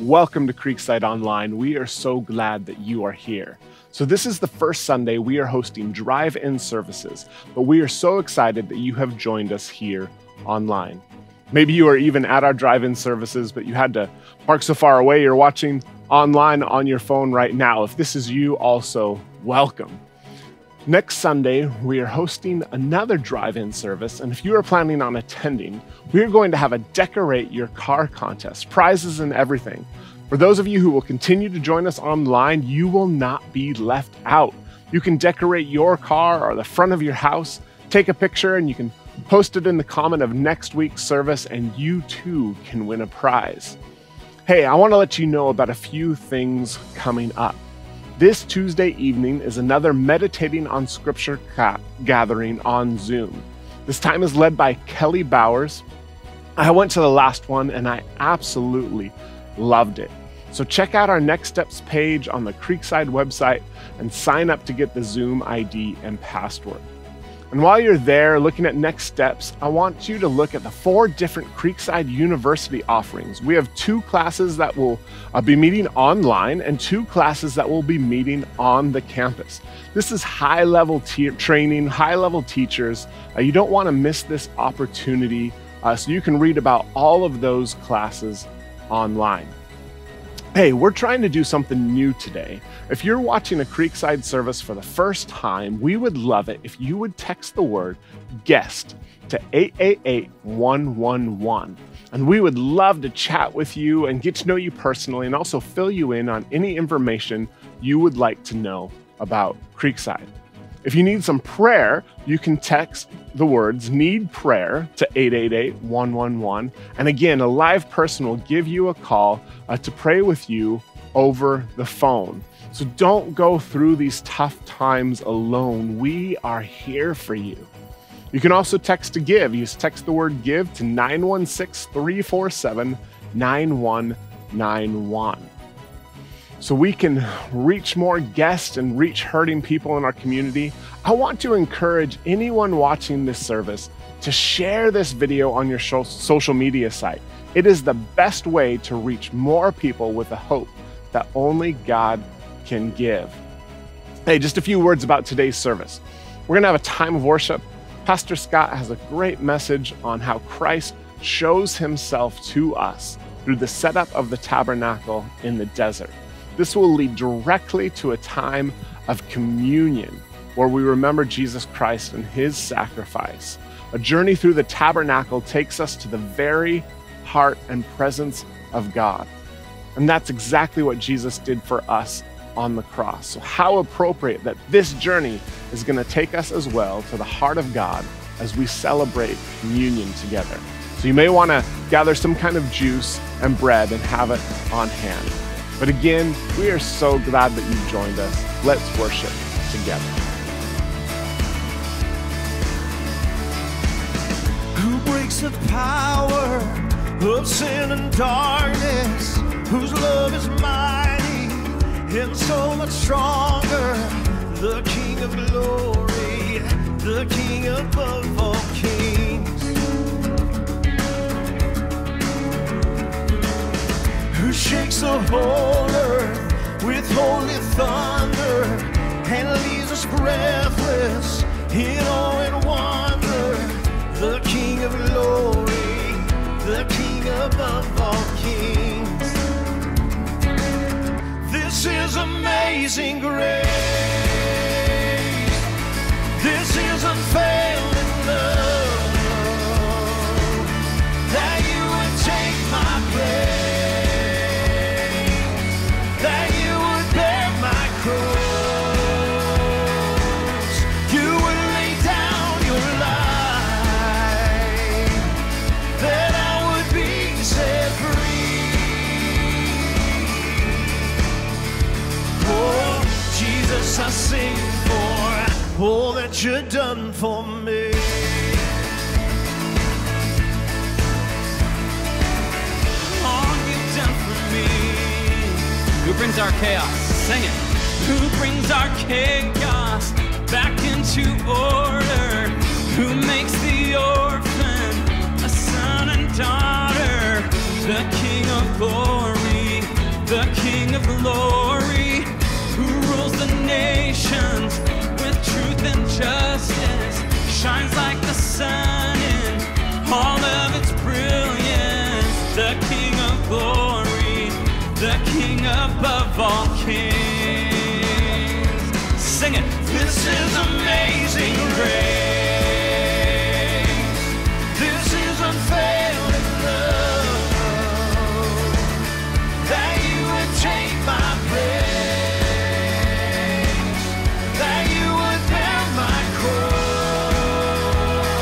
Welcome to Creekside Online. We are so glad that you are here. So this is the first Sunday we are hosting drive-in services, but we are so excited that you have joined us here online. Maybe you are even at our drive-in services, but you had to park so far away. You're watching online on your phone right now. If this is you, also welcome. Next Sunday, we are hosting another drive-in service, and if you are planning on attending, we are going to have a Decorate Your Car contest, prizes and everything. For those of you who will continue to join us online, you will not be left out. You can decorate your car or the front of your house, take a picture, and you can post it in the comment of next week's service, and you too can win a prize. Hey, I want to let you know about a few things coming up. This Tuesday evening is another Meditating on Scripture gathering on Zoom. This time is led by Kelly Bowers. I went to the last one, and I absolutely loved it. So check out our Next Steps page on the Creekside website and sign up to get the Zoom ID and password. And while you're there looking at Next Steps, I want you to look at the 4 different Creekside University offerings. We have 2 classes that will be meeting online and 2 classes that will be meeting on the campus. This is high-level training, high-level teachers. You don't want to miss this opportunity, so you can read about all of those classes online. Hey, we're trying to do something new today. If you're watching a Creekside service for the first time, we would love it if you would text the word GUEST to 888-111. And we would love to chat with you and get to know you personally and also fill you in on any information you would like to know about Creekside. If you need some prayer, you can text the words "need prayer" to 888-111. And again, a live person will give you a call to pray with you over the phone. So don't go through these tough times alone. We are here for you. You can also text to give. You text the word "give" to 916-347-9191. So we can reach more guests and reach hurting people in our community. I want to encourage anyone watching this service to share this video on your social media site. It is the best way to reach more people with the hope that only God can give. Hey, just a few words about today's service. We're going to have a time of worship. Pastor Scott has a great message on how Christ shows himself to us through the setup of the tabernacle in the desert. This will lead directly to a time of communion where we remember Jesus Christ and his sacrifice. A journey through the tabernacle takes us to the very heart and presence of God. And that's exactly what Jesus did for us on the cross. So how appropriate that this journey is going to take us as well to the heart of God as we celebrate communion together. So you may want to gather some kind of juice and bread and have it on hand. But again, we are so glad that you've joined us. Let's worship together. Who breaks the power of sin and darkness? Whose love is mighty and so much stronger? The King of glory, the King above all kings. Who shakes the whole earth with holy thunder and leaves us breathless in awe and wonder? The King of glory, the King above all kings. This is amazing grace. This is unfailing love, that you would take my place. I sing for all that you've done for me. All you've done for me. Who brings our chaos? Sing it. Who brings our chaos back into order? Who makes the orphan a son and daughter? The King of glory, of all kings. Sing it. This is amazing grace. This is unfailing love. That you would take my place. That you would bear my cross.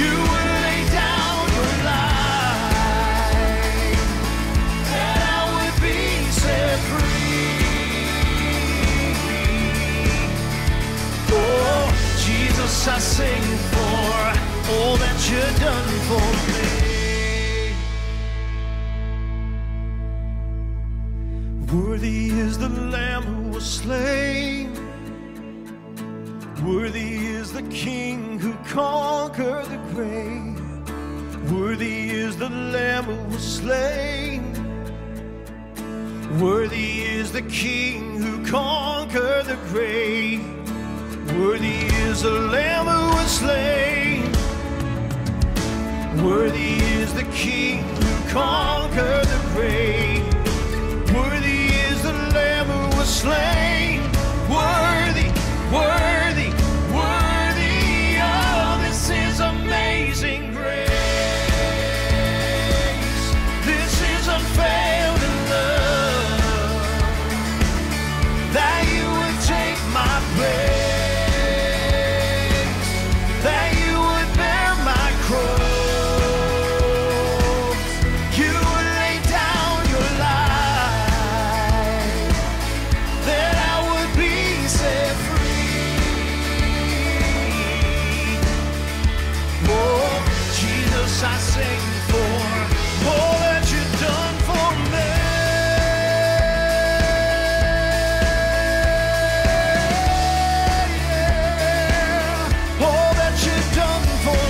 You would lay down your life. That I would be set free. Oh, Jesus, I sing for all that you've done for me. Worthy is the Lamb who was slain. Worthy is the King who conquered the grave. Worthy is the Lamb who was slain. Worthy is the King who conquered the grave. Worthy is the Lamb who was slain. Worthy is the King who conquered the grave. Worthy is the Lamb who was slain. Worthy, worthy, worthy. Oh, this is amazing grace. This is unfailing love. That you would take my place. That you would bear my cross. You would lay down your life. That I would be set free. Oh, Jesus, I sing for all that you've done for me. Yeah. All that you've done for me.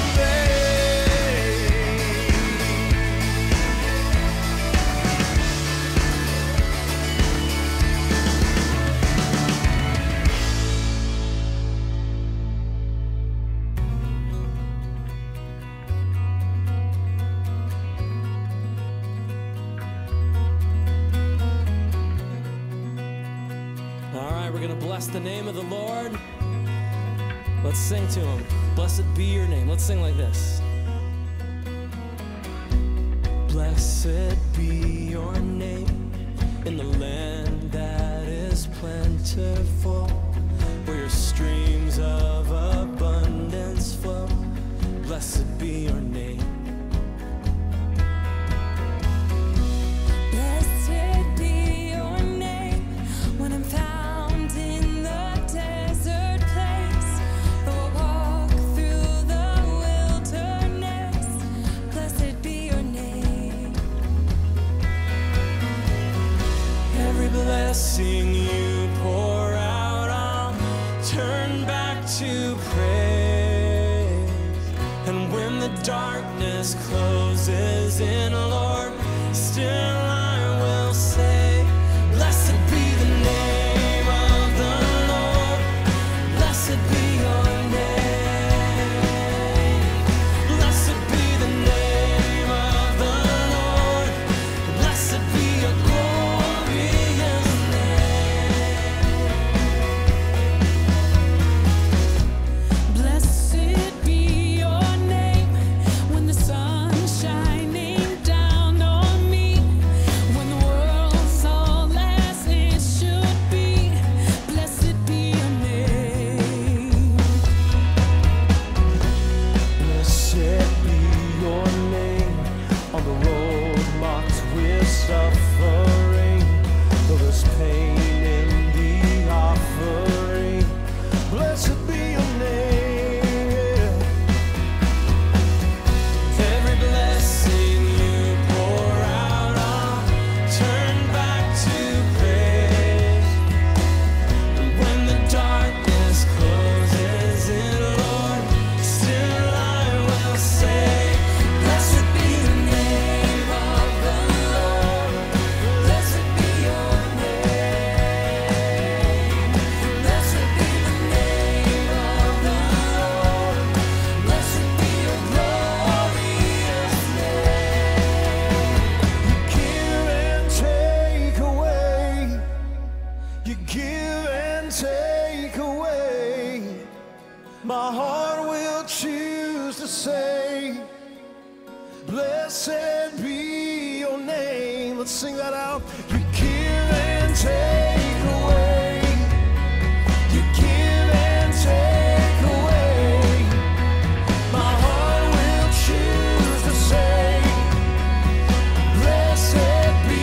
All right, we're going to bless the name of the Lord. Let's sing to him. Blessed be your name. Let's sing like this. Blessed be your name in the land that is plentiful, where your streams of abundance flow. Blessed be your name. Blessed be your name when I'm found in the desert place, though I walk through the wilderness. Blessed be your name. Every blessing you pour out, I'll turn back to praise. And when the darkness closes in, Lord, still I will say, blessed be the name of the Lord. Blessed be your name. Blessed be the name of the Lord. Blessed be your glorious name. Blessed be your name when the sun's shining down on me, when the world's all as it should be. Blessed be your name. Blessed be your name on the road marked with suffering, though there's pain in the offering. Blessed be your name. Every blessing you pour out, I'll turn back to praise. And when the darkness closes in, Lord, still I will say, blessed be the name of the Lord. Let's sing that out. You give and take away. You give and take away. My heart will choose to say, blessed be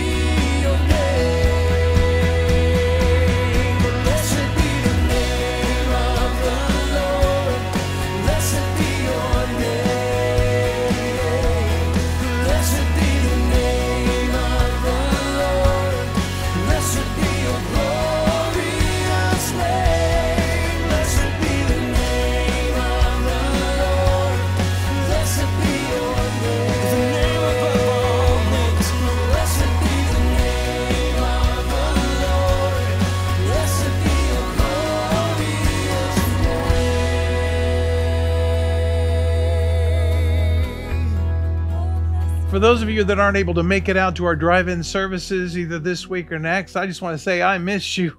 your name. Blessed be the name of the Lord. Blessed be your name. Blessed be the name of the Lord. Blessed be your glorious name. Blessed be the name of the Lord. Blessed be your name. The name above all names. Blessed be the name of the Lord. Blessed be your glorious name. For those of you that aren't able to make it out to our drive-in services either this week or next, I just want to say I miss you.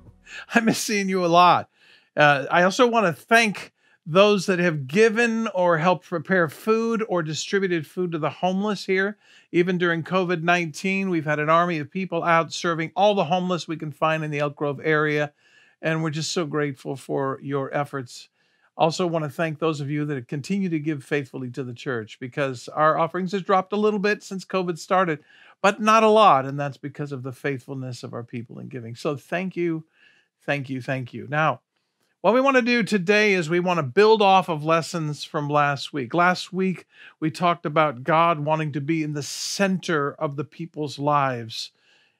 I miss seeing you a lot. I also want to thank those that have given or helped prepare food or distributed food to the homeless here. Even during COVID-19, we've had an army of people out serving all the homeless we can find in the Elk Grove area, and we're just so grateful for your efforts. Also want to thank those of you that continue to give faithfully to the church, because our offerings has dropped a little bit since COVID started, but not a lot, and that's because of the faithfulness of our people in giving. So thank you, thank you, thank you. Now, what we want to do today is we want to build off of lessons from last week. Last week, we talked about God wanting to be in the center of the people's lives,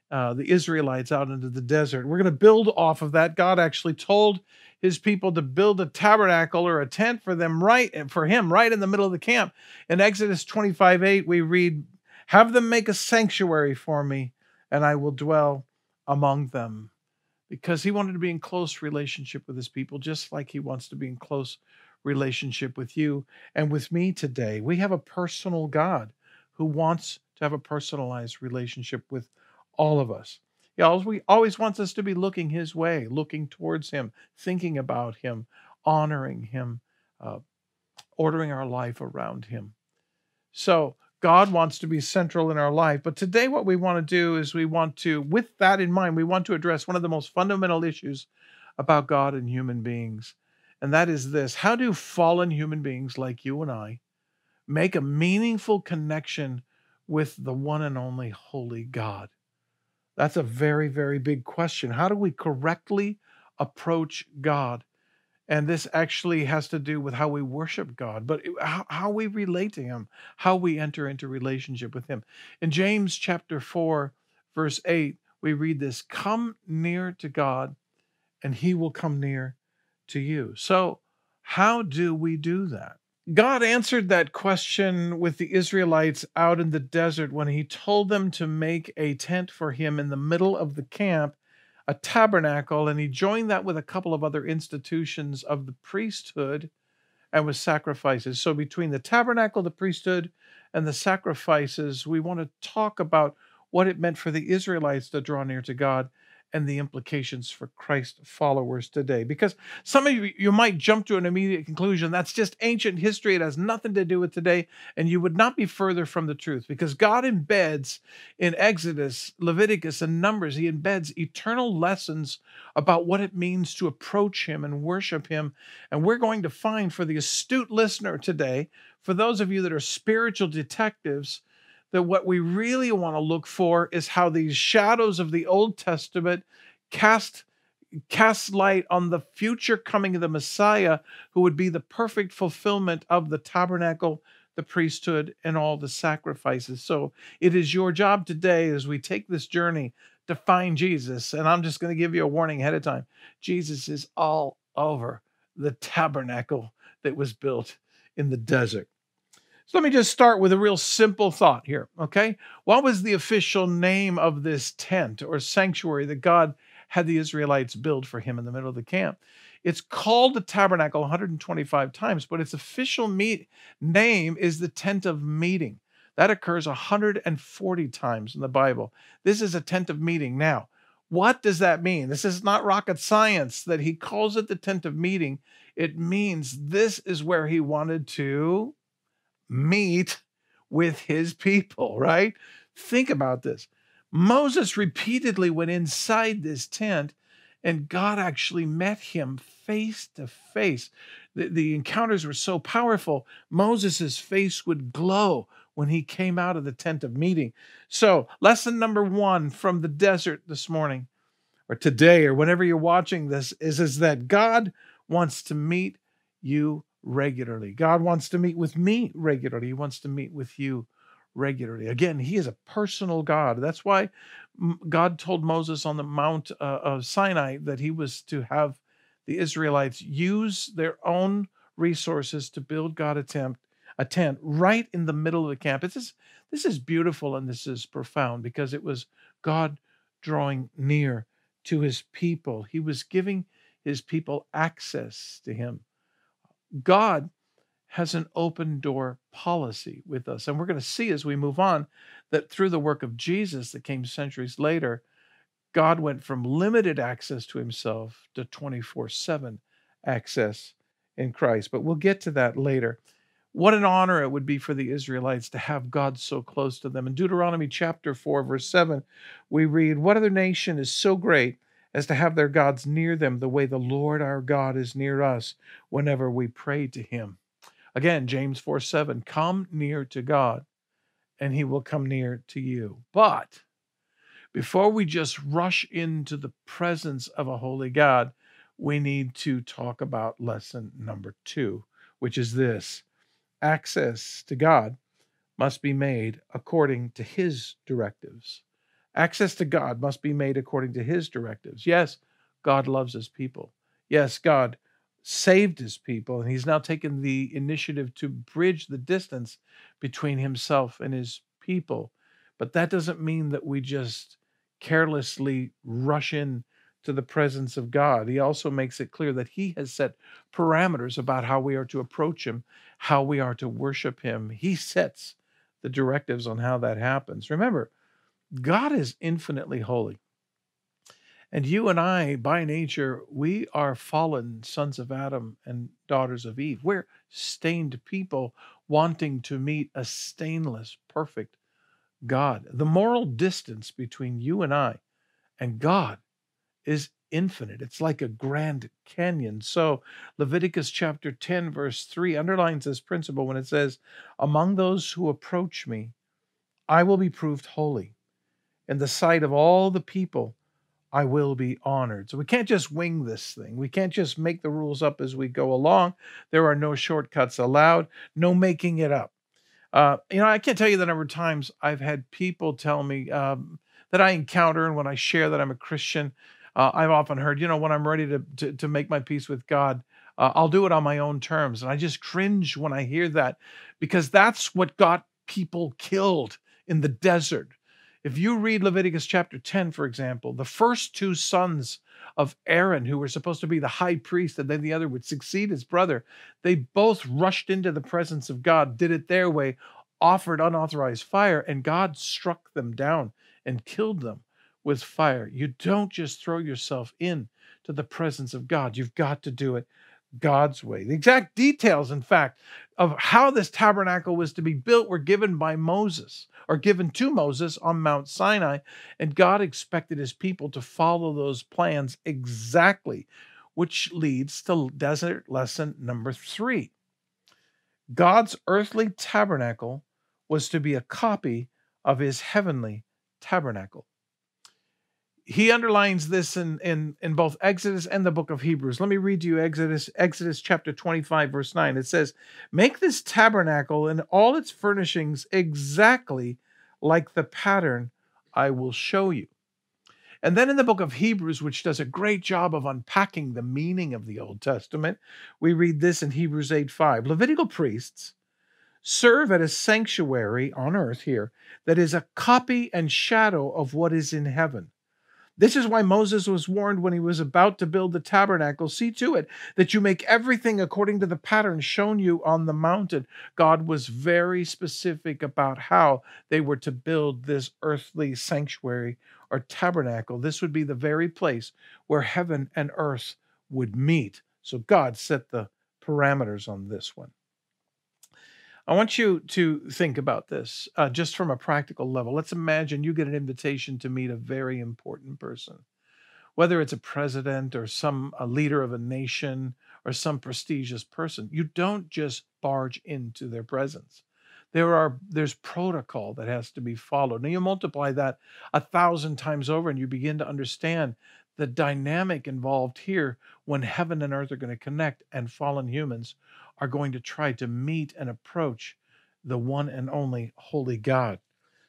the Israelites out into the desert. We're going to build off of that. God actually told his people to build a tabernacle or a tent for them right in the middle of the camp. In Exodus 25:8, we read, "Have them make a sanctuary for me, and I will dwell among them." Because he wanted to be in close relationship with his people, just like he wants to be in close relationship with you and with me today. We have a personal God who wants to have a personalized relationship with all of us. He always wants us to be looking his way, looking towards him, thinking about him, honoring him, ordering our life around him. So God wants to be central in our life. But today what we want to do is we want to, with that in mind, we want to address one of the most fundamental issues about God and human beings. And that is this: how do fallen human beings like you and I make a meaningful connection with the one and only holy God? That's a very, very big question. How do we correctly approach God? And this actually has to do with how we worship God, but how we relate to him, how we enter into relationship with him. In James chapter 4, verse 8, we read this: "Come near to God, and he will come near to you." So how do we do that? God answered that question with the Israelites out in the desert when he told them to make a tent for him in the middle of the camp, a tabernacle, and he joined that with a couple of other institutions of the priesthood and with sacrifices. So between the tabernacle, the priesthood, and the sacrifices, we want to talk about what it meant for the Israelites to draw near to God and the implications for Christ followers today. Because some of you might jump to an immediate conclusion: that's just ancient history, it has nothing to do with today, and you would not be further from the truth, because God embeds in Exodus, Leviticus, and Numbers, he embeds eternal lessons about what it means to approach him and worship him. And we're going to find, for the astute listener today, for those of you that are spiritual detectives, that what we really want to look for is how these shadows of the Old Testament cast light on the future coming of the Messiah, who would be the perfect fulfillment of the tabernacle, the priesthood, and all the sacrifices. So it is your job today, as we take this journey, to find Jesus. And I'm just going to give you a warning ahead of time: Jesus is all over the tabernacle that was built in the desert. So let me just start with a real simple thought here, okay? What was the official name of this tent or sanctuary that God had the Israelites build for him in the middle of the camp? It's called the tabernacle 125 times, but its official name is the tent of meeting. That occurs 140 times in the Bible. This is a tent of meeting. Now, what does that mean? This is not rocket science that he calls it the tent of meeting. It means this is where he wanted to meet with his people, right? Think about this. Moses repeatedly went inside this tent, and God actually met him face to face. The encounters were so powerful, Moses' face would glow when he came out of the tent of meeting. So lesson number one from the desert this morning, or today, or whenever you're watching this, is that God wants to meet you regularly. God wants to meet with me regularly. He wants to meet with you regularly. Again, he is a personal God. That's why God told Moses on the Mount of Sinai that he was to have the Israelites use their own resources to build God a tent right in the middle of the camp. This is beautiful, and this is profound, because it was God drawing near to his people. He was giving his people access to him. God has an open door policy with us. And we're going to see as we move on that through the work of Jesus that came centuries later, God went from limited access to himself to 24/7 access in Christ. But we'll get to that later. What an honor it would be for the Israelites to have God so close to them. In Deuteronomy chapter 4, verse 7, we read, "What other nation is so great as to have their gods near them the way the Lord our God is near us whenever we pray to him?" Again, James 4:7, "Come near to God, and he will come near to you." But before we just rush into the presence of a holy God, we need to talk about lesson number two, which is this: access to God must be made according to his directives. Access to God must be made according to his directives. Yes, God loves his people. Yes, God saved his people, and he's now taken the initiative to bridge the distance between himself and his people. But that doesn't mean that we just carelessly rush in to the presence of God. He also makes it clear that he has set parameters about how we are to approach him, how we are to worship him. He sets the directives on how that happens. Remember, God is infinitely holy. And you and I, by nature, we are fallen sons of Adam and daughters of Eve. We're stained people wanting to meet a stainless, perfect God. The moral distance between you and I and God is infinite. It's like a Grand Canyon. So Leviticus chapter 10, verse 3 underlines this principle when it says, "Among those who approach me, I will be proved holy. In the sight of all the people, I will be honored." So we can't just wing this thing. We can't just make the rules up as we go along. There are no shortcuts allowed, no making it up. I can't tell you the number of times I've had people tell me that I encounter, and when I share that I'm a Christian, I've often heard, when I'm ready to make my peace with God, I'll do it on my own terms. And I just cringe when I hear that, because that's what got people killed in the desert. If you read Leviticus chapter 10, for example, the first two sons of Aaron, who were supposed to be the high priest, and then the other would succeed his brother, they both rushed into the presence of God, did it their way, offered unauthorized fire, and God struck them down and killed them with fire. You don't just throw yourself in to the presence of God. You've got to do it God's way. The exact details, in fact, of how this tabernacle was to be built were given to Moses on Mount Sinai, and God expected his people to follow those plans exactly, which leads to desert lesson number 3. God's earthly tabernacle was to be a copy of his heavenly tabernacle. He underlines this in both Exodus and the book of Hebrews. Let me read to you Exodus chapter 25, verse 9. It says, "Make this tabernacle and all its furnishings exactly like the pattern I will show you." And then in the book of Hebrews, which does a great job of unpacking the meaning of the Old Testament, we read this in Hebrews 8:5. "Levitical priests serve at a sanctuary on earth here that is a copy and shadow of what is in heaven. This is why Moses was warned when he was about to build the tabernacle, 'See to it that you make everything according to the pattern shown you on the mountain.'" God was very specific about how they were to build this earthly sanctuary or tabernacle. This would be the very place where heaven and earth would meet. So God set the parameters on this one. I want you to think about this just from a practical level. Let's imagine you get an invitation to meet a very important person, whether it's a president or a leader of a nation or some prestigious person. You don't just barge into their presence. There's protocol that has to be followed. Now you multiply that 1,000 times over and you begin to understand the dynamic involved here when heaven and earth are going to connect and fallen humans are going to try to meet and approach the one and only holy God.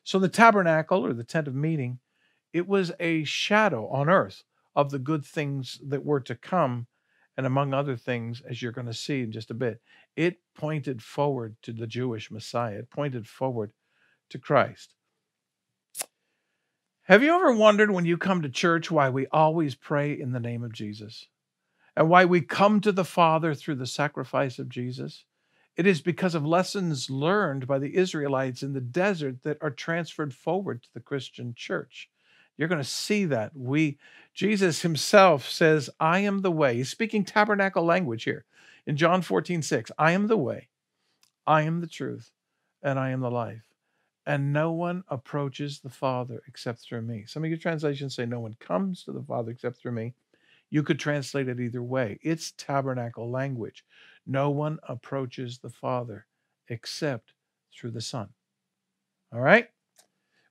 So the tabernacle, or the tent of meeting, it was a shadow on earth of the good things that were to come. And among other things, as you're going to see in just a bit, it pointed forward to the Jewish Messiah. It pointed forward to Christ. Have you ever wondered when you come to church why we always pray in the name of Jesus? And why we come to the Father through the sacrifice of Jesus? It is because of lessons learned by the Israelites in the desert that are transferred forward to the Christian church. You're going to see that. Jesus himself says, I am the way. He's speaking tabernacle language here. In John 14:6, I am the way, I am the truth, and I am the life. And no one approaches the Father except through me. Some of your translations say no one comes to the Father except through me. You could translate it either way. It's tabernacle language. No one approaches the Father except through the Son. All right?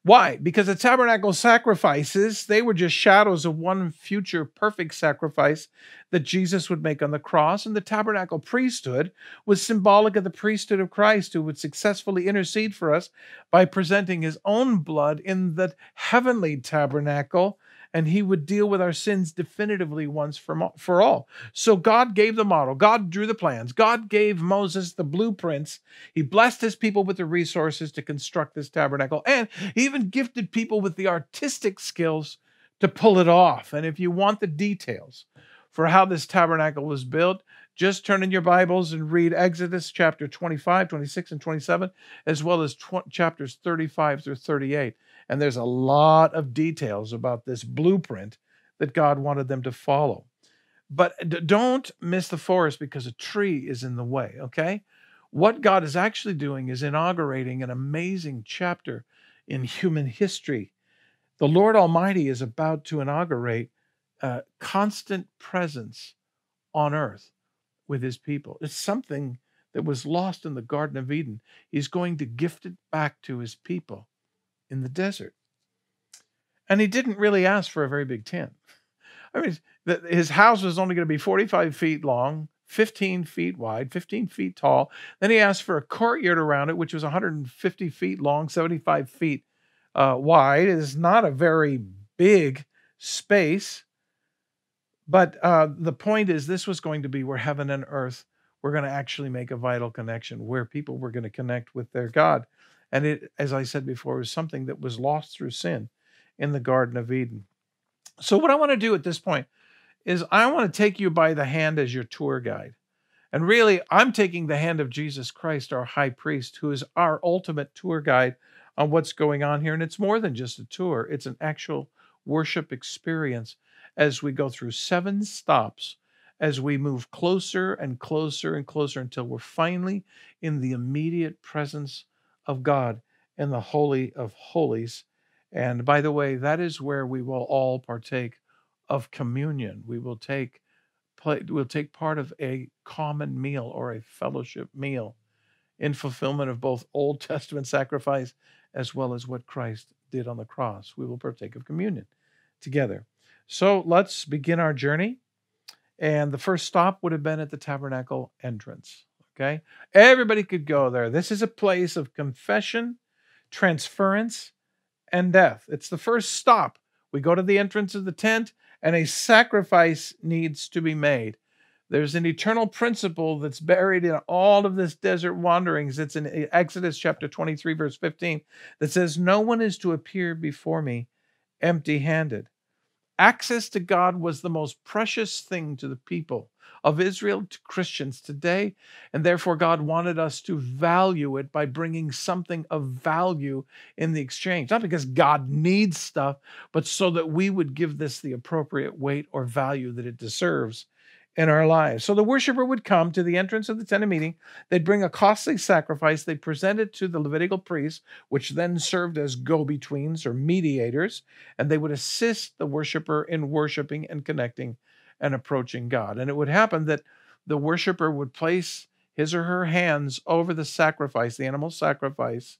Why? Because the tabernacle sacrifices, they were just shadows of one future perfect sacrifice that Jesus would make on the cross. And the tabernacle priesthood was symbolic of the priesthood of Christ, who would successfully intercede for us by presenting his own blood in the heavenly tabernacle. And he would deal with our sins definitively once for all. So God gave the model. God drew the plans. God gave Moses the blueprints. He blessed his people with the resources to construct this tabernacle. And he even gifted people with the artistic skills to pull it off. And if you want the details for how this tabernacle was built, just turn in your Bibles and read Exodus chapter 25, 26, and 27, as well as chapters 35 through 38. And there's a lot of details about this blueprint that God wanted them to follow. But don't miss the forest because a tree is in the way, okay? What God is actually doing is inaugurating an amazing chapter in human history. The Lord Almighty is about to inaugurate a constant presence on earth with his people. It's something that was lost in the Garden of Eden. He's going to gift it back to his people in the desert. And he didn't really ask for a very big tent. I mean, his house was only going to be 45 feet long, 15 feet wide, 15 feet tall. Then he asked for a courtyard around it, which was 150 feet long, 75 feet wide. It is not a very big space. But the point is, this was going to be where heaven and earth were going to actually make a vital connection, where people were going to connect with their God. And it, as I said before, was something that was lost through sin in the Garden of Eden. So what I want to do at this point is I want to take you by the hand as your tour guide. And really, I'm taking the hand of Jesus Christ, our high priest, who is our ultimate tour guide on what's going on here. And it's more than just a tour. It's an actual worship experience as we go through 7 stops, as we move closer and closer and closer until we're finally in the immediate presence of God in the Holy of Holies. And by the way, that is where we will all partake of communion. We'll take part of a common meal or a fellowship meal in fulfillment of both Old Testament sacrifice as well as what Christ did on the cross. We will partake of communion together. So let's begin our journey. And the first stop would have been at the tabernacle entrance. Okay? Everybody could go there. This is a place of confession, transference, and death. It's the first stop. We go to the entrance of the tent, and a sacrifice needs to be made. There's an eternal principle that's buried in all of this desert wanderings. It's in Exodus chapter 23, verse 15, that says, "No one is to appear before me empty-handed." Access to God was the most precious thing to the people of Israel, to Christians today, and therefore God wanted us to value it by bringing something of value in the exchange. Not because God needs stuff, but so that we would give this the appropriate weight or value that it deserves in our lives. So the worshiper would come to the entrance of the tent of meeting. They'd bring a costly sacrifice. They'd present it to the Levitical priests, which then served as go-betweens or mediators, and they would assist the worshiper in worshiping and connecting and approaching God. And it would happen that the worshiper would place his or her hands over the sacrifice, the animal sacrifice,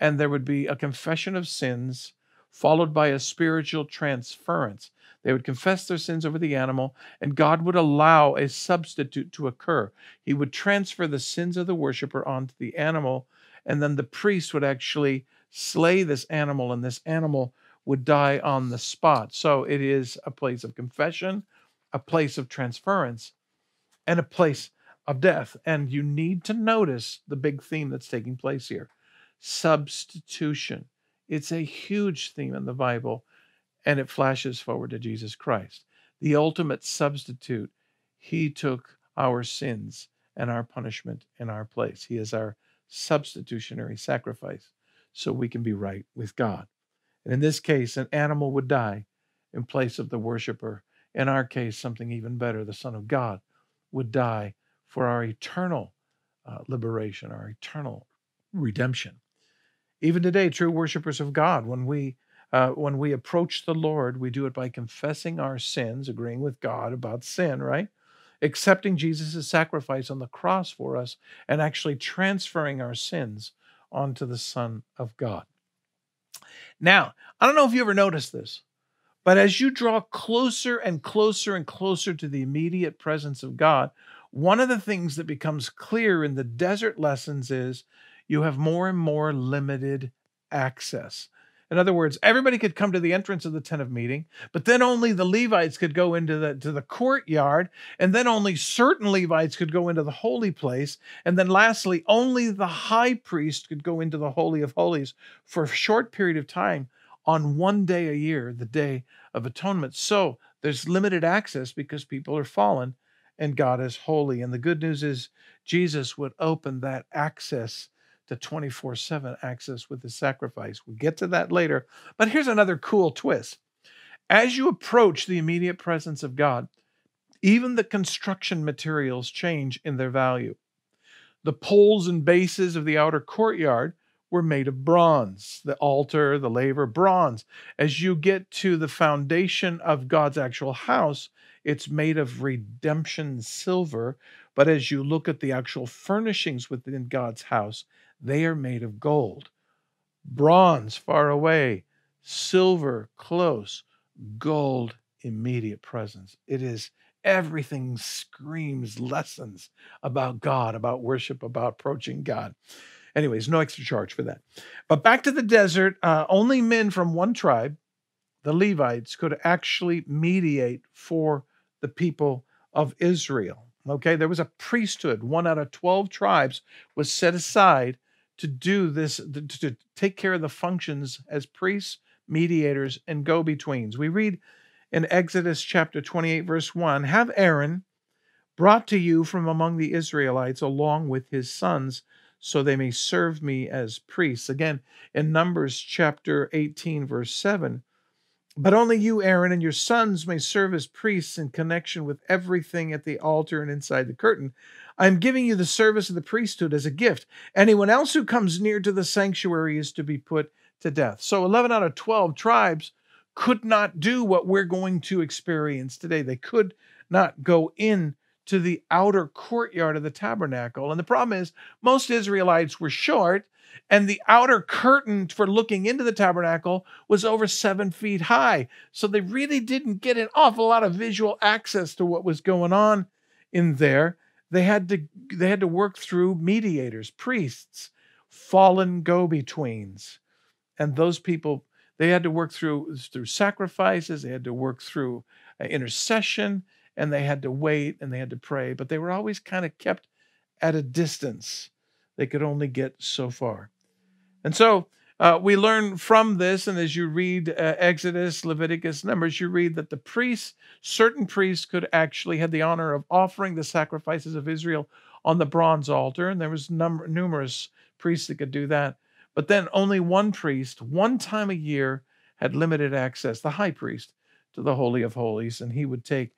and there would be a confession of sins followed by a spiritual transference. They would confess their sins over the animal, and God would allow a substitute to occur. He would transfer the sins of the worshiper onto the animal, and then the priest would actually slay this animal, and this animal would die on the spot. So it is a place of confession, a place of transference, and a place of death. And you need to notice the big theme that's taking place here: substitution. It's a huge theme in the Bible, and it flashes forward to Jesus Christ, the ultimate substitute. He took our sins and our punishment in our place. He is our substitutionary sacrifice, so we can be right with God. And in this case, an animal would die in place of the worshiper. In our case, something even better, the Son of God would die for our eternal liberation, our eternal redemption. Even today, true worshipers of God, when we approach the Lord, we do it by confessing our sins, agreeing with God about sin, right? Accepting Jesus' sacrifice on the cross for us, and actually transferring our sins onto the Son of God. Now, I don't know if you ever noticed this, but as you draw closer and closer and closer to the immediate presence of God, one of the things that becomes clear in the desert lessons is you have more and more limited access. In other words, everybody could come to the entrance of the tent of meeting, but then only the Levites could go into the courtyard, and then only certain Levites could go into the holy place, and then lastly, only the high priest could go into the Holy of Holies for a short period of time on one day a year, the Day of Atonement. So there's limited access because people are fallen and God is holy. And the good news is Jesus would open that access to 24/7 access with the sacrifice. We'll get to that later. But here's another cool twist. As you approach the immediate presence of God, even the construction materials change in their value. The poles and bases of the outer courtyard were made of bronze. The altar, the laver, bronze. As you get to the foundation of God's actual house, it's made of redemption silver. But as you look at the actual furnishings within God's house, they are made of gold. Bronze far away, silver close, gold immediate presence. It is everything screams lessons about God, about worship, about approaching God. Anyways, no extra charge for that. But back to the desert, only men from one tribe, the Levites, could actually mediate for the people of Israel. Okay, there was a priesthood. One out of 12 tribes was set aside to do this, to take care of the functions as priests, mediators, and go-betweens. We read in Exodus chapter 28, verse 1, "Have Aaron brought to you from among the Israelites along with his sons, so they may serve me as priests." Again, in Numbers chapter 18, verse 7, "But only you, Aaron, and your sons may serve as priests in connection with everything at the altar and inside the curtain. I am giving you the service of the priesthood as a gift. Anyone else who comes near to the sanctuary is to be put to death." So 11 out of 12 tribes could not do what we're going to experience today. They could not go in to the outer courtyard of the tabernacle. And the problem is most Israelites were short, and the outer curtain for looking into the tabernacle was over 7 feet high. So they really didn't get an awful lot of visual access to what was going on in there. They had to work through mediators, priests, fallen go-betweens. And those people, they had to work through sacrifices, they had to work through intercession, and they had to wait and they had to pray, but they were always kind of kept at a distance. They could only get so far. And so we learn from this, and as you read Exodus, Leviticus, Numbers, you read that the priests, certain priests could actually had the honor of offering the sacrifices of Israel on the bronze altar, and there was numerous priests that could do that. But then only one priest, one time a year, had limited access, the high priest, to the Holy of Holies, and he would take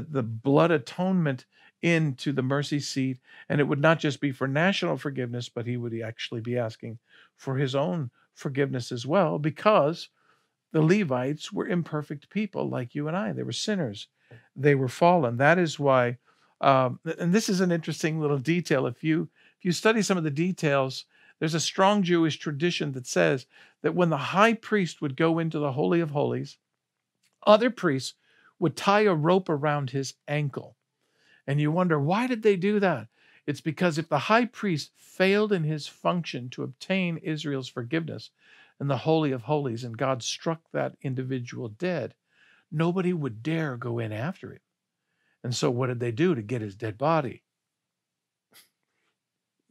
the blood atonement into the mercy seat. And it would not just be for national forgiveness, but he would actually be asking for his own forgiveness as well, because the Levites were imperfect people like you and I. They were sinners. They were fallen. That is why, and this is an interesting little detail. If you study some of the details, there's a strong Jewish tradition that says that when the high priest would go into the Holy of Holies, other priests would tie a rope around his ankle. And you wonder, why did they do that? It's because if the high priest failed in his function to obtain Israel's forgiveness in the Holy of Holies, and God struck that individual dead, nobody would dare go in after him. And so what did they do to get his dead body?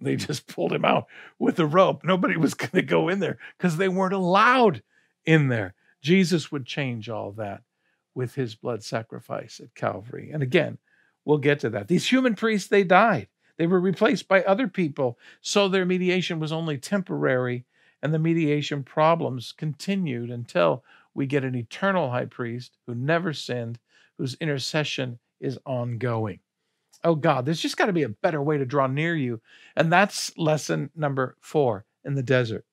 They just pulled him out with a rope. Nobody was going to go in there because they weren't allowed in there. Jesus would change all that with his blood sacrifice at Calvary. And again, we'll get to that. These human priests, they died. They were replaced by other people, so their mediation was only temporary, and the mediation problems continued until we get an eternal high priest who never sinned, whose intercession is ongoing. Oh God, there's just got to be a better way to draw near you. And that's lesson number 4 in the desert.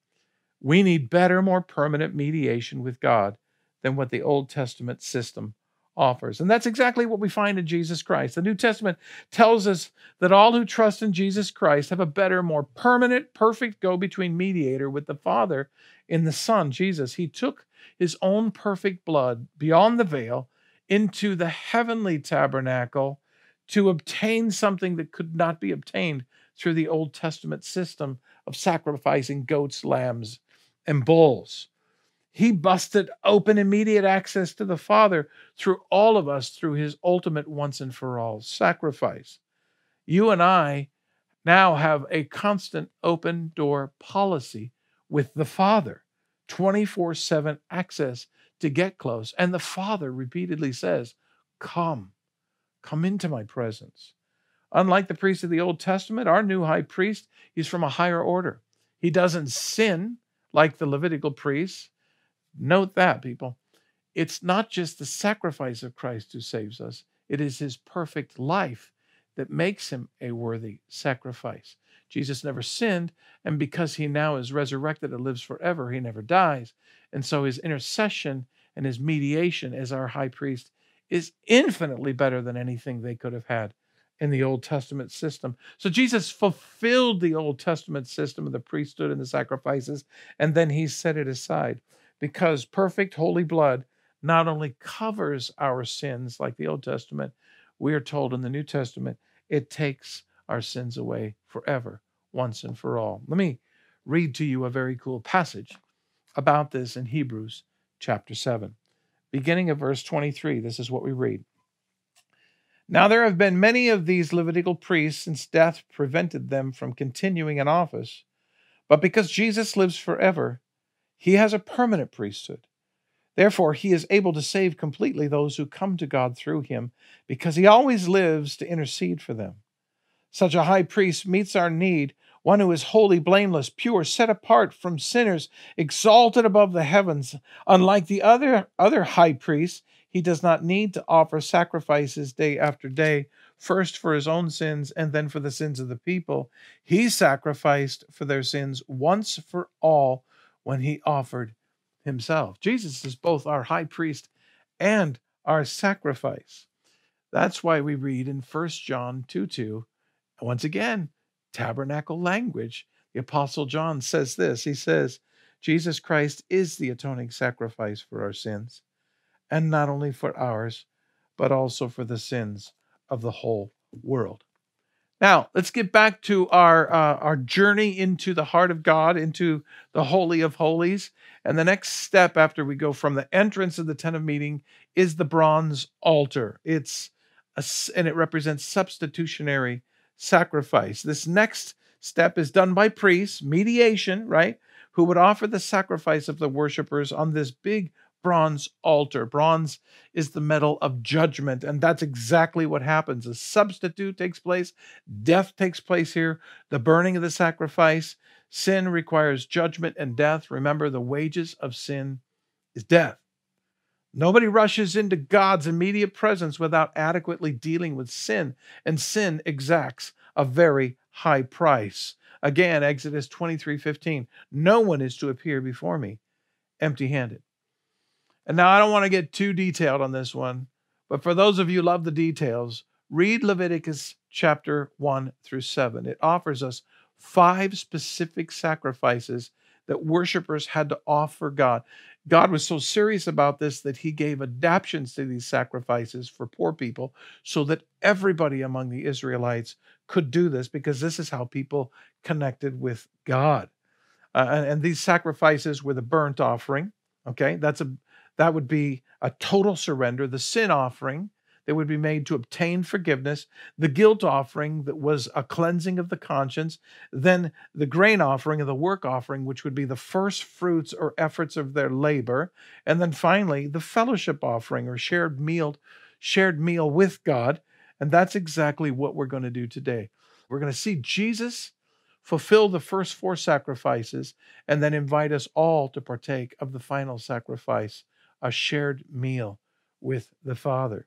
We need better, more permanent mediation with God than what the Old Testament system offers. And that's exactly what we find in Jesus Christ. The New Testament tells us that all who trust in Jesus Christ have a better, more permanent, perfect go-between mediator with the Father in the Son, Jesus. He took his own perfect blood beyond the veil into the heavenly tabernacle to obtain something that could not be obtained through the Old Testament system of sacrificing goats, lambs, and bulls. He busted open immediate access to the Father through all of us, through his ultimate once and for all sacrifice. You and I now have a constant open door policy with the Father, 24/7 access to get close. And the Father repeatedly says, come into my presence. Unlike the priests of the Old Testament, our new high priest, he's from a higher order. He doesn't sin like the Levitical priests. Note that, people. It's not just the sacrifice of Christ who saves us. It is his perfect life that makes him a worthy sacrifice. Jesus never sinned, and because he now is resurrected and lives forever, he never dies. And so his intercession and his mediation as our high priest is infinitely better than anything they could have had in the Old Testament system. So Jesus fulfilled the Old Testament system of the priesthood and the sacrifices, and then he set it aside. Because perfect holy blood not only covers our sins like the Old Testament, we are told in the New Testament, it takes our sins away forever, once and for all. Let me read to you a very cool passage about this in Hebrews chapter 7. Beginning of verse 23, this is what we read. Now there have been many of these Levitical priests since death prevented them from continuing in office, but because Jesus lives forever, he has a permanent priesthood. Therefore, he is able to save completely those who come to God through him, because he always lives to intercede for them. Such a high priest meets our need, one who is holy, blameless, pure, set apart from sinners, exalted above the heavens. Unlike the other high priests, he does not need to offer sacrifices day after day, first for his own sins and then for the sins of the people. He sacrificed for their sins once for all, when he offered himself. Jesus is both our high priest and our sacrifice. That's why we read in 1 John 2:2, once again, tabernacle language. The Apostle John says this. He says, Jesus Christ is the atoning sacrifice for our sins, and not only for ours, but also for the sins of the whole world. Now, let's get back to our journey into the heart of God, into the Holy of Holies. And the next step after we go from the entrance of the tent of meeting is the bronze altar. It represents substitutionary sacrifice. This next step is done by priests, mediation, right, who would offer the sacrifice of the worshipers on this big bronze altar. Bronze is the metal of judgment, and that's exactly what happens. A substitute takes place. Death takes place here. The burning of the sacrifice. Sin requires judgment and death. Remember, the wages of sin is death. Nobody rushes into God's immediate presence without adequately dealing with sin, and sin exacts a very high price. Again, Exodus 23:15, no one is to appear before me empty-handed. And now I don't want to get too detailed on this one, but for those of you who love the details, read Leviticus chapter 1-7. It offers us 5 specific sacrifices that worshipers had to offer God. God was so serious about this that he gave adaptions to these sacrifices for poor people so that everybody among the Israelites could do this, because this is how people connected with God. And these sacrifices were the burnt offering, okay? That would be a total surrender, the sin offering that would be made to obtain forgiveness, the guilt offering that was a cleansing of the conscience, then the grain offering and the work offering, which would be the first fruits or efforts of their labor, and then finally the fellowship offering, or shared meal with God. And that's exactly what we're going to do today. We're going to see Jesus fulfill the first 4 sacrifices and then invite us all to partake of the final sacrifice, a shared meal with the Father.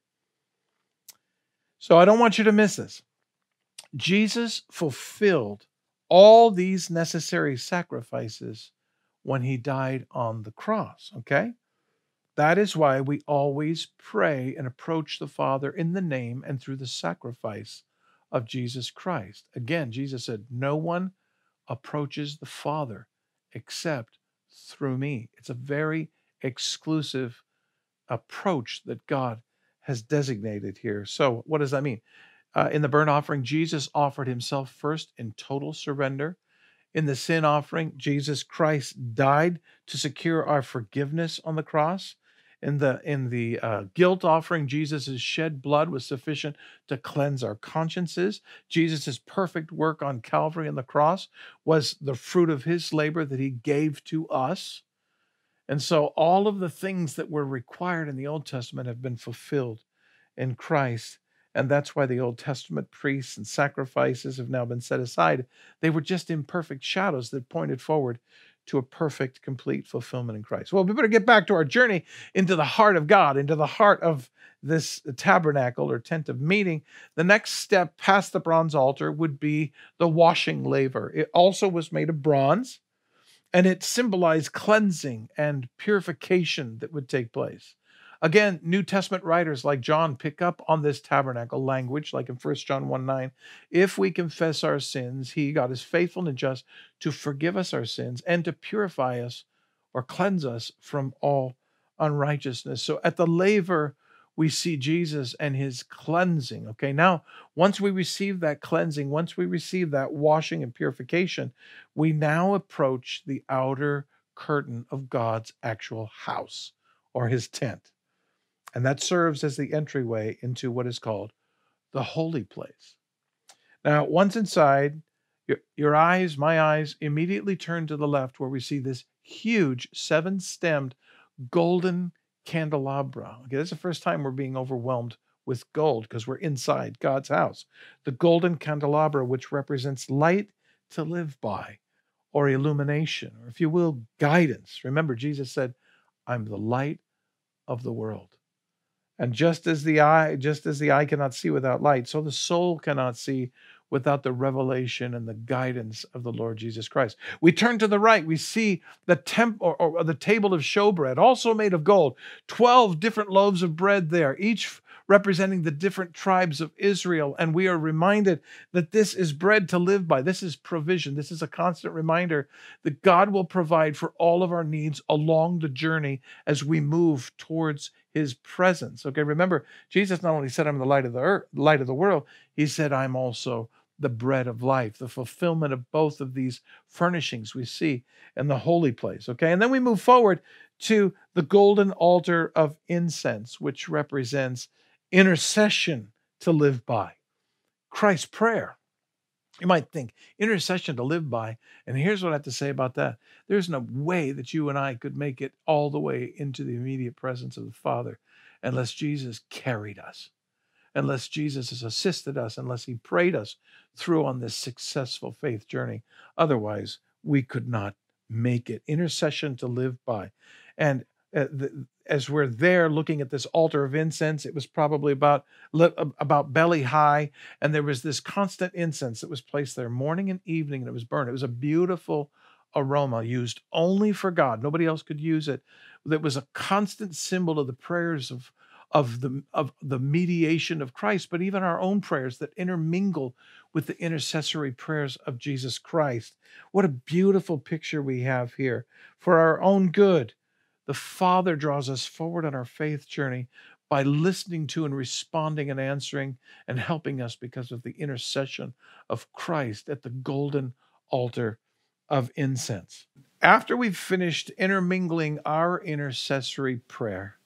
So I don't want you to miss this. Jesus fulfilled all these necessary sacrifices when he died on the cross, okay? That is why we always pray and approach the Father in the name and through the sacrifice of Jesus Christ. Again, Jesus said, no one approaches the Father except through me. It's a very exclusive approach that God has designated here. So what does that mean? In the burnt offering, Jesus offered himself first in total surrender. In the sin offering, Jesus Christ died to secure our forgiveness on the cross. In the guilt offering, Jesus' shed blood was sufficient to cleanse our consciences. Jesus' perfect work on Calvary and the cross was the fruit of his labor that he gave to us. And so all of the things that were required in the Old Testament have been fulfilled in Christ. And that's why the Old Testament priests and sacrifices have now been set aside. They were just imperfect shadows that pointed forward to a perfect, complete fulfillment in Christ. Well, we better get back to our journey into the heart of God, into the heart of this tabernacle or tent of meeting. The next step past the bronze altar would be the washing laver. It also was made of bronze, and it symbolized cleansing and purification that would take place. Again, New Testament writers like John pick up on this tabernacle language, like in 1 John 1:9, if we confess our sins, he, God, is faithful and just to forgive us our sins and to purify us or cleanse us from all unrighteousness. So at the laver, we see Jesus and his cleansing. Okay, now, once we receive that cleansing, once we receive that washing and purification, we now approach the outer curtain of God's actual house or his tent. And that serves as the entryway into what is called the holy place. Now, once inside, your eyes, my eyes, immediately turn to the left where we see this huge 7-stemmed golden candelabra. Okay, this is the first time we're being overwhelmed with gold because we're inside God's house. The golden candelabra, which represents light to live by, or illumination, or if you will, guidance. Remember, Jesus said, I'm the light of the world. And just as the eye cannot see without light, so the soul cannot see without the revelation and the guidance of the Lord Jesus Christ. We turn to the right, we see the temple or the table of showbread, also made of gold, 12 different loaves of bread there, each representing the different tribes of Israel. And we are reminded that this is bread to live by. This is provision. This is a constant reminder that God will provide for all of our needs along the journey as we move towards his presence. Okay, remember, Jesus not only said, I'm the light of the earth, light of the world, he said, I'm also the bread of life, the fulfillment of both of these furnishings we see in the holy place. Okay, and then we move forward to the golden altar of incense, which represents intercession to live by, Christ's prayer. You might think, intercession to live by, and here's what I have to say about that. There's no way that you and I could make it all the way into the immediate presence of the Father unless Jesus carried us, unless Jesus has assisted us, unless he prayed us through on this successful faith journey. Otherwise, we could not make it. Intercession to live by. And as we're there looking at this altar of incense, it was probably about belly high, and there was this constant incense that was placed there morning and evening, and it was burned. It was a beautiful aroma used only for God. Nobody else could use it. That was a constant symbol of the prayers of the mediation of Christ, but even our own prayers that intermingle with the intercessory prayers of Jesus Christ. What a beautiful picture we have here. For our own good, the Father draws us forward on our faith journey by listening to and responding and answering and helping us because of the intercession of Christ at the golden altar of incense. After we've finished intermingling our intercessory prayer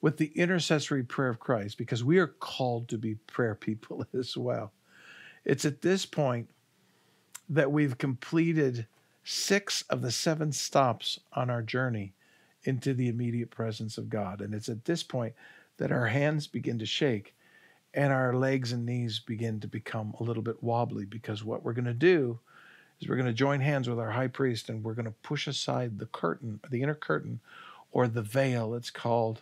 with the intercessory prayer of Christ, because we are called to be prayer people as well, it's at this point that we've completed 6 of the 7 stops on our journey into the immediate presence of God. And it's at this point that our hands begin to shake and our legs and knees begin to become a little bit wobbly, because what we're going to do is we're going to join hands with our high priest and we're going to push aside the curtain, the inner curtain, or the veil it's called,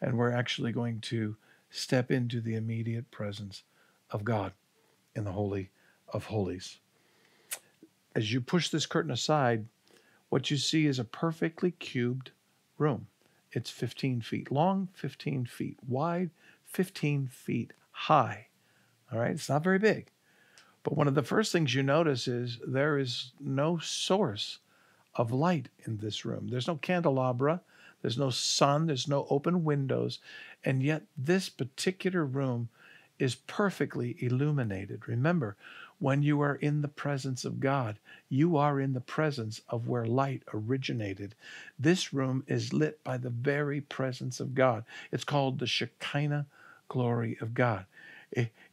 and we're actually going to step into the immediate presence of God in the Holy of Holies. As you push this curtain aside, what you see is a perfectly cubed room. It's 15 feet long, 15 feet wide, 15 feet high. All right, it's not very big. But one of the first things you notice is there is no source of light in this room. There's no candelabra, there's no sun, there's no open windows, and yet this particular room is perfectly illuminated. Remember, when you are in the presence of God, you are in the presence of where light originated. This room is lit by the very presence of God. It's called the Shekinah glory of God.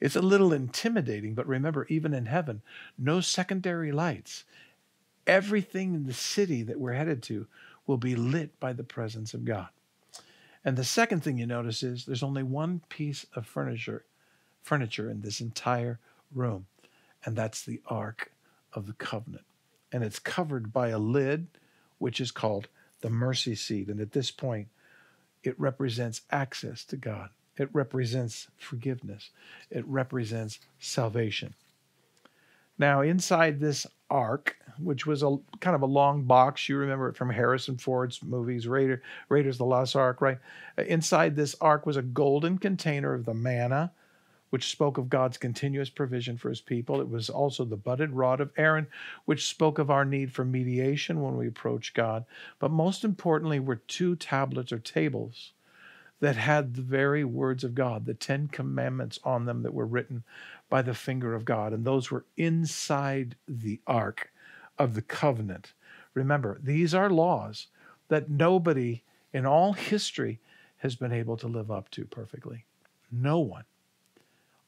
It's a little intimidating, but remember, even in heaven, no secondary lights. Everything in the city that we're headed to will be lit by the presence of God. And the second thing you notice is there's only one piece of furniture in this entire room, and that's the Ark of the Covenant. And it's covered by a lid, which is called the mercy seat. And at this point, it represents access to God. It represents forgiveness. It represents salvation. Now, inside this Ark, which was a kind of a long box, you remember it from Harrison Ford's movies, Raiders of the Lost Ark, right? Inside this Ark was a golden container of the manna, which spoke of God's continuous provision for his people. It was also the budded rod of Aaron, which spoke of our need for mediation when we approach God. But most importantly were 2 tablets or tables that had the very words of God, the 10 commandments on them that were written by the finger of God. And those were inside the Ark of the Covenant. Remember, these are laws that nobody in all history has been able to live up to perfectly. No one,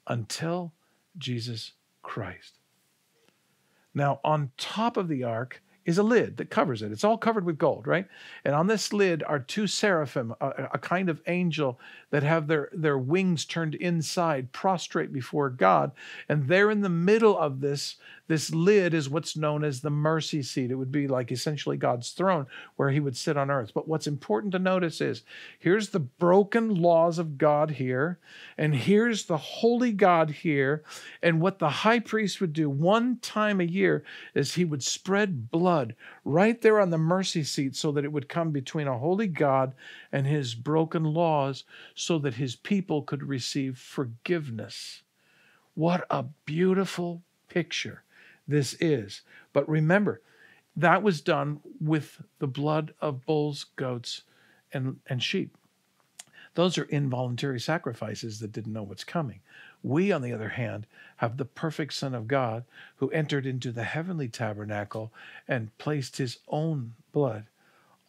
until Jesus Christ. Now, on top of the Ark is a lid that covers it. It's all covered with gold, right? And on this lid are 2 seraphim, a kind of angel that have their wings turned inside, prostrate before God. And there in the middle of this lid is what's known as the mercy seat. It would be like essentially God's throne where he would sit on earth. But what's important to notice is here's the broken laws of God here, and here's the holy God here. And what the high priest would do one time a year is he would spread blood right there on the mercy seat so that it would come between a holy God and his broken laws so that his people could receive forgiveness. What a beautiful picture this is. But remember, that was done with the blood of bulls, goats, and sheep. Those are involuntary sacrifices that didn't know what's coming. We, on the other hand, have the perfect Son of God who entered into the heavenly tabernacle and placed his own blood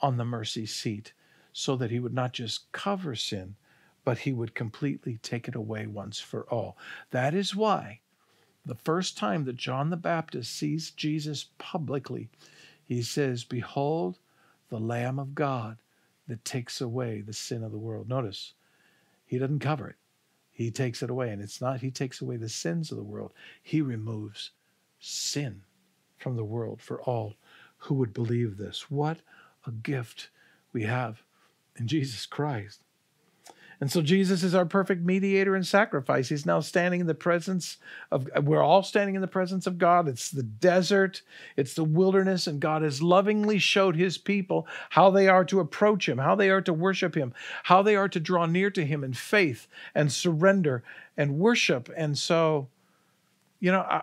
on the mercy seat so that he would not just cover sin, but he would completely take it away once for all. That is why the first time that John the Baptist sees Jesus publicly, he says, "Behold, the Lamb of God that takes away the sin of the world." Notice, he doesn't cover it. He takes it away. And it's not he takes away the sins of the world. He removes sin from the world for all who would believe this. What a gift we have in Jesus Christ. And so Jesus is our perfect mediator and sacrifice. He's now standing in the presence of, we're all standing in the presence of God. It's the desert, it's the wilderness, and God has lovingly showed his people how they are to approach him, how they are to worship him, how they are to draw near to him in faith and surrender and worship. And so, you know,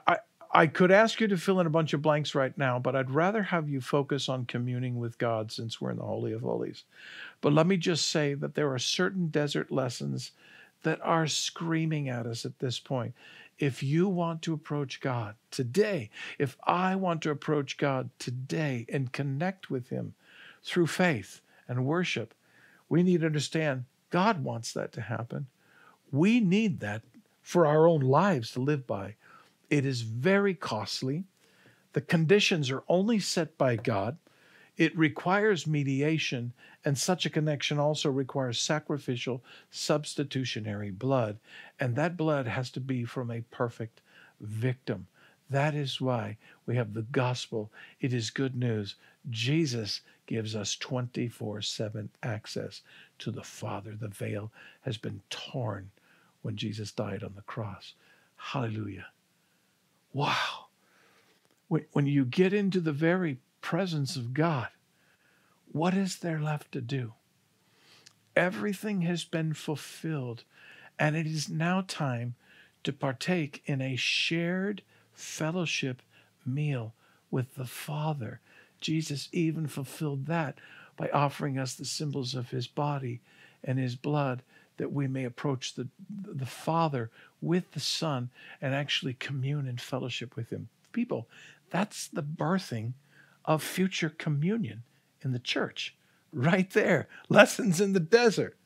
I could ask you to fill in a bunch of blanks right now, but I'd rather have you focus on communing with God since we're in the Holy of Holies. But let me just say that there are certain desert lessons that are screaming at us at this point. If you want to approach God today, if I want to approach God today and connect with him through faith and worship, we need to understand God wants that to happen. We need that for our own lives to live by. It is very costly. The conditions are only set by God. It requires mediation, and such a connection also requires sacrificial, substitutionary blood. And that blood has to be from a perfect victim. That is why we have the gospel. It is good news. Jesus gives us 24/7 access to the Father. The veil has been torn when Jesus died on the cross. Hallelujah. Wow. When you get into the very presence of God, what is there left to do? Everything has been fulfilled, and it is now time to partake in a shared fellowship meal with the Father. Jesus even fulfilled that by offering us the symbols of his body and his blood, that we may approach the Father with the Son and actually commune in fellowship with him. People, that's the birthing of future communion in the church. Right there, lessons in the desert.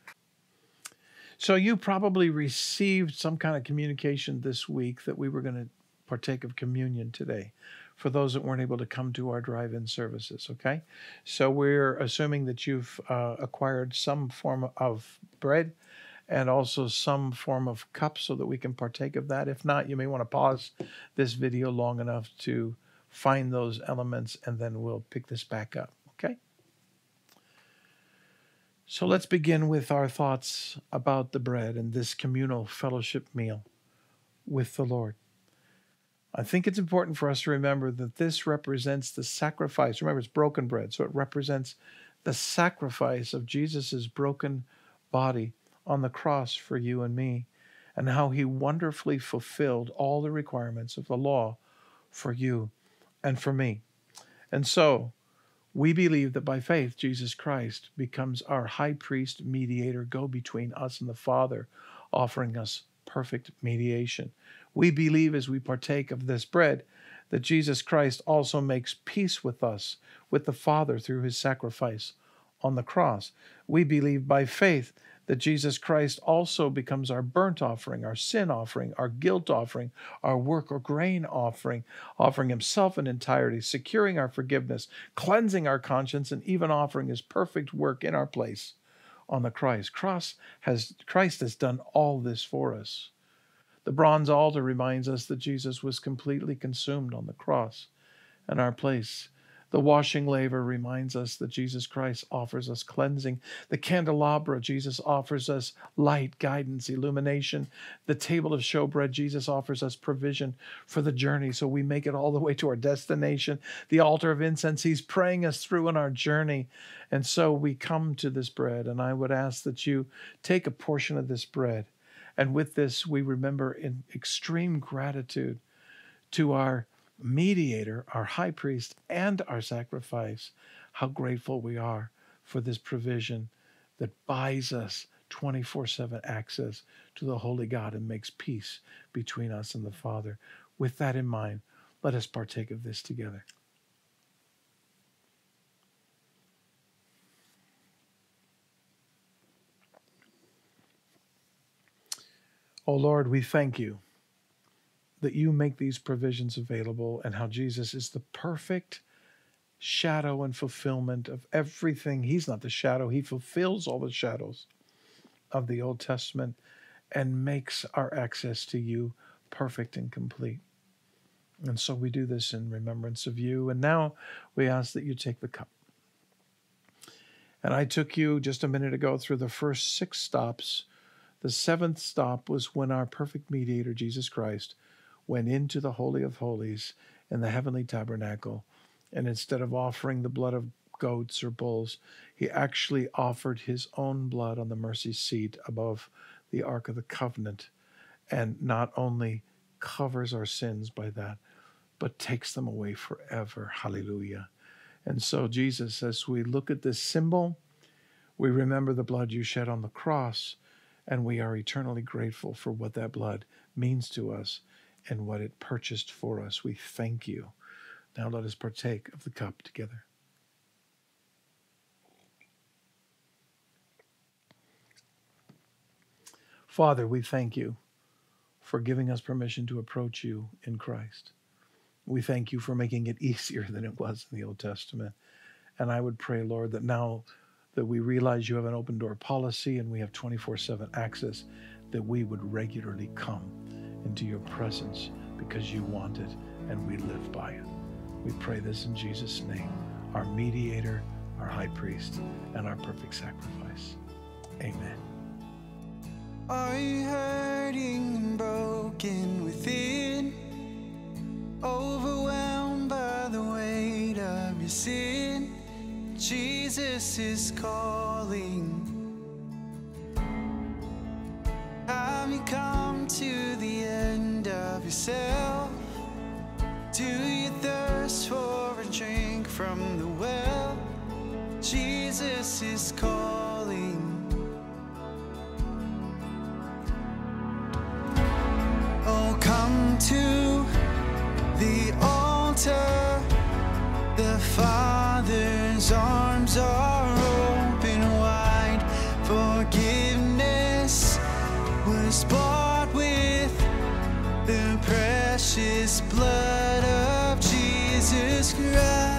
So you probably received some kind of communication this week that we were going to partake of communion today, for those that weren't able to come to our drive-in services, okay? So we're assuming that you've acquired some form of bread and also some form of cup so that we can partake of that. If not, you may want to pause this video long enough to find those elements, and then we'll pick this back up, okay? So let's begin with our thoughts about the bread and this communal fellowship meal with the Lord. I think it's important for us to remember that this represents the sacrifice. Remember, it's broken bread, so it represents the sacrifice of Jesus' broken body on the cross for you and me, and how he wonderfully fulfilled all the requirements of the law for you and for me. And so we believe that by faith, Jesus Christ becomes our high priest, mediator, go between us and the Father, offering us perfect mediation. We believe as we partake of this bread that Jesus Christ also makes peace with us, with the Father, through his sacrifice on the cross. We believe by faith that Jesus Christ also becomes our burnt offering, our sin offering, our guilt offering, our work or grain offering, offering himself in entirety, securing our forgiveness, cleansing our conscience, and even offering his perfect work in our place on the cross. Christ has done all this for us. The bronze altar reminds us that Jesus was completely consumed on the cross in our place. The washing laver reminds us that Jesus Christ offers us cleansing. The candelabra, Jesus offers us light, guidance, illumination. The table of showbread, Jesus offers us provision for the journey so we make it all the way to our destination. The altar of incense, he's praying us through in our journey. And so we come to this bread, and I would ask that you take a portion of this bread. And with this, we remember in extreme gratitude to our mediator, our high priest, and our sacrifice, how grateful we are for this provision that buys us 24/7 access to the Holy God and makes peace between us and the Father. With that in mind, let us partake of this together. O Lord, we thank you that you make these provisions available, and how Jesus is the perfect shadow and fulfillment of everything. He's not the shadow. He fulfills all the shadows of the Old Testament and makes our access to you perfect and complete. And so we do this in remembrance of you. And now we ask that you take the cup. And I took you just a minute ago through the first 6 stops. The 7th stop was when our perfect mediator, Jesus Christ, went into the Holy of Holies in the heavenly tabernacle. And instead of offering the blood of goats or bulls, he actually offered his own blood on the mercy seat above the Ark of the Covenant, and not only covers our sins by that, but takes them away forever. Hallelujah. And so Jesus, as we look at this symbol, we remember the blood you shed on the cross, and we are eternally grateful for what that blood means to us and what it purchased for us. We thank you. Now let us partake of the cup together. Father, we thank you for giving us permission to approach you in Christ. We thank you for making it easier than it was in the Old Testament. And I would pray, Lord, that now that we realize you have an open door policy and we have 24/7 access, that we would regularly come into your presence because you want it and we live by it. We pray this in Jesus' name, our mediator, our high priest, and our perfect sacrifice. Amen. Are you hurting and broken within? Overwhelmed by the weight of your sin? Jesus is calling. Have you come to the end of yourself? Do you thirst for a drink from the well? Jesus is calling. Oh, come to the altar. The Father's arms are open wide. Forgiveness was bought with the precious blood of Jesus Christ.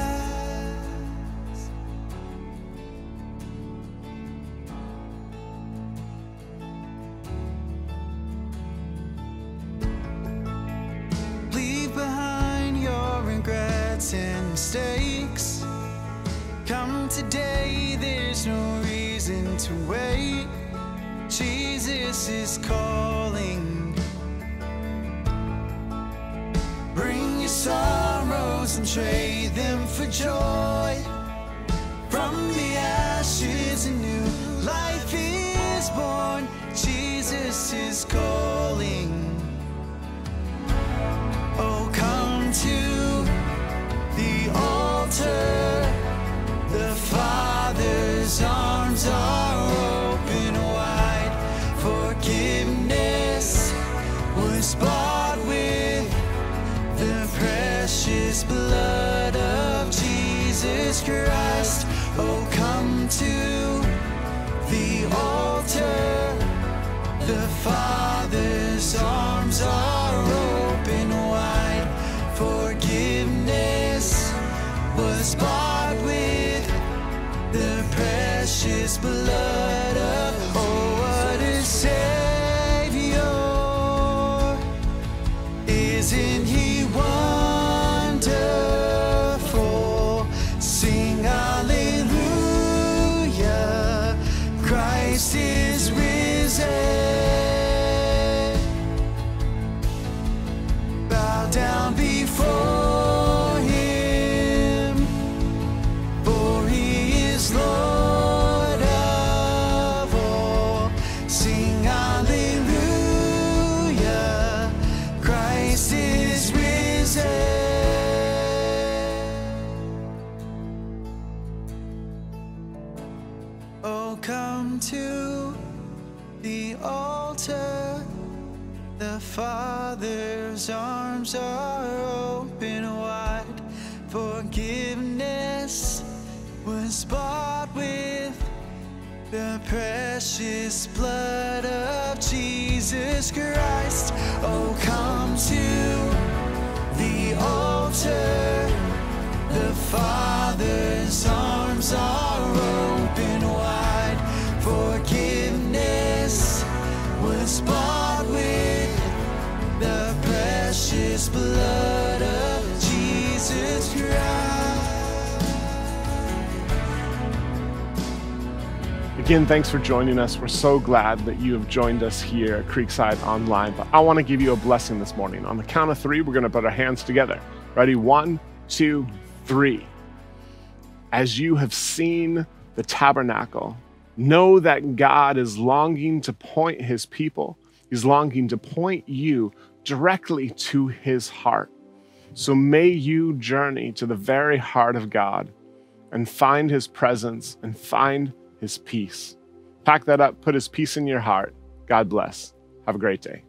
Leave behind your regrets and mistakes. Come today, there's no reason to wait. Jesus is calling. Bring your sorrows and trade them for joy. From the ashes a new life is born. Jesus is calling. Oh, come to the altar, the Father's arms are open wide. Forgiveness was bought with the precious blood of Jesus Christ. Oh, come to the altar, the Father's arms are open wide. Forgiveness was bought with the precious blood of Jesus. Oh, what a Savior. Isn't he wonderful? Sing hallelujah, Christ is risen. Bow down before Father's arms are open wide. Forgiveness was bought with the precious blood of Jesus Christ. Oh, come to the altar. The Father's arms are open wide. Forgiveness was bought with the precious blood of Jesus Christ. Again, thanks for joining us. We're so glad that you have joined us here at Creekside Online. But I want to give you a blessing this morning. On the count of three, we're going to put our hands together. Ready? 1, 2, 3. As you have seen the tabernacle, know that God is longing to point his people. He's longing to point you directly to his heart. So may you journey to the very heart of God and find his presence and find his peace. Pack that up, put his peace in your heart. God bless. Have a great day.